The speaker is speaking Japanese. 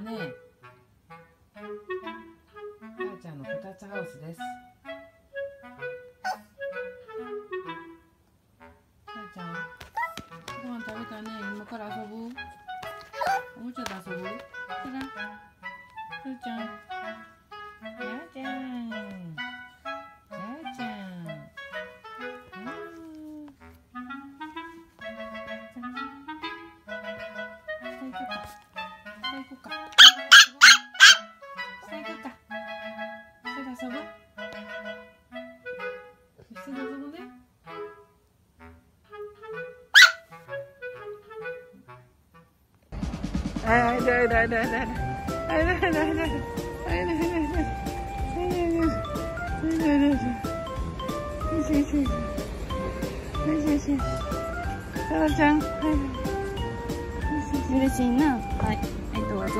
ね。母ちゃんのこたつハウスです。母ちゃん、ご飯食べたね。今から遊ぶ？おもちゃで遊ぶ？ほら、はい、どうぞ。